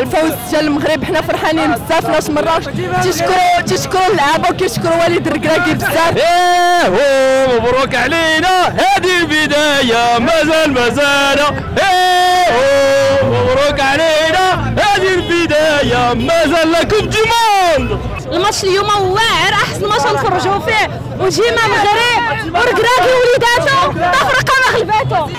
الفوز ديال المغرب، حنا فرحانين بزاف ناس مراكش. تيشكروا اللعابه وكيشكروا وليد ركراكي بزاف. ايوا مبروك علينا، هذه البدايه مازال ايوا مبروك علينا، هذه البدايه مازال لكم ديموند. الماتش اليوم واعر، احسن ماتش نتفرجوا فيه، وجيمه مغرب وركراكي وليداتو تفرقه ما غلباتو.